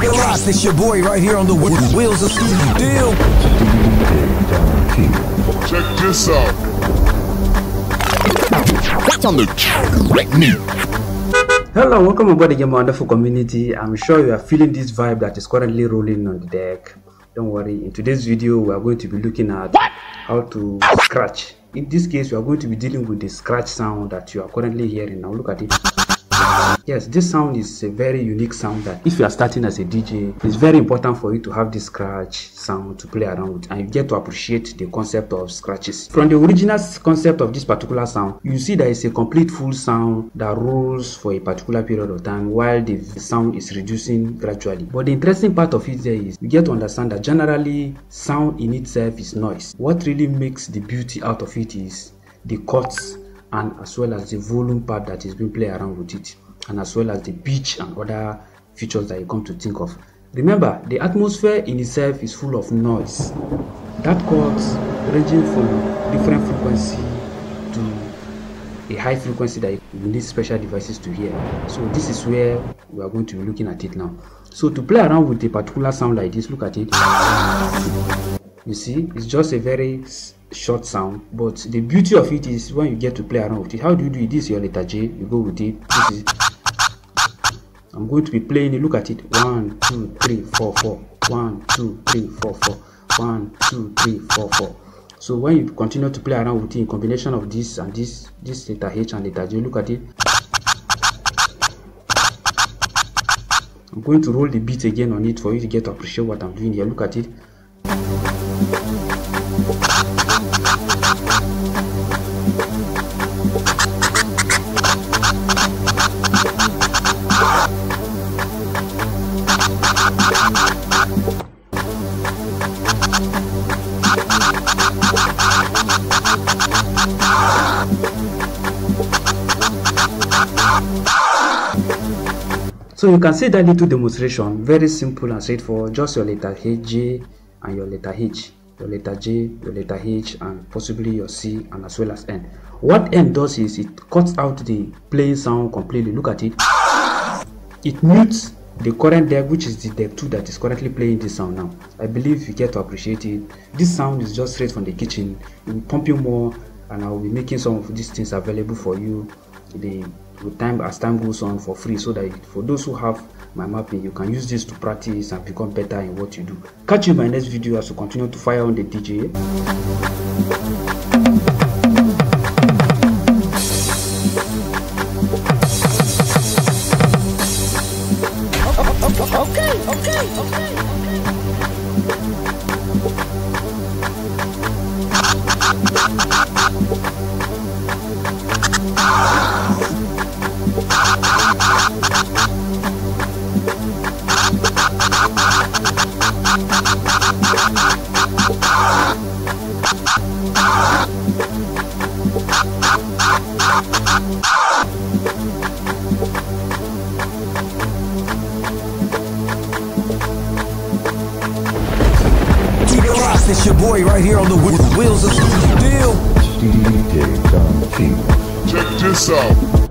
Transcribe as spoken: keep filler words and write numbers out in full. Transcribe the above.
keep it locked. It's your boy right here on the wheels of Steve Deal. Check this out. That's on the correct knee. Hello, welcome aboard the wonderful community. I'm sure you are feeling this vibe that is currently rolling on the deck. Don't worry, in today's video we are going to be looking at what? How to scratch. In this case, we are going to be dealing with the scratch sound that you are currently hearing. Now look at it. Yes, this sound is a very unique sound that if you are starting as a D J, it's very important for you to have this scratch sound to play around with, and you get to appreciate the concept of scratches. From the original concept of this particular sound, you see there is a complete full sound that rolls for a particular period of time while the sound is reducing gradually. But the interesting part of it there is you get to understand that generally sound in itself is noise. What really makes the beauty out of it is the cuts, and as well as the volume part that is being played around with it, and as well as the pitch and other features that you come to think of. Remember, the atmosphere in itself is full of noise that cuts ranging from different frequency to a high frequency that you need special devices to hear. So this is where we are going to be looking at it now. So to play around with a particular sound like this, look at it. You see, it's just a very short sound, but the beauty of it is when you get to play around with it. How do you do this? Your letter J, you go with it. This is, I'm going to be playing it. Look at it. One, two, three, four, four. One, two, three, four, four. One, two, three, four, four. So when you continue to play around with it in combination of this and this, this letter H and letter J, look at it. I'm going to roll the beat again on it for you to get to appreciate what I'm doing here. Look at it. So you can see that little demonstration, very simple and straightforward, just your letter H, J and your letter H, your letter J, your letter H and possibly your C and as well as N. What N does is it cuts out the playing sound completely. Look at it. It mutes the current deck, which is the deck two that is currently playing this sound now. I believe you get to appreciate it. This sound is just straight from the kitchen. It will pump you more, and I will be making some of these things available for you the with time as time goes on for free, so that for those who have my mapping, you can use this to practice and become better in what you do. Catch you in my next video as we continue to fire on the D J. It's your boy right here on the wheels of Steve Deal. Check this out.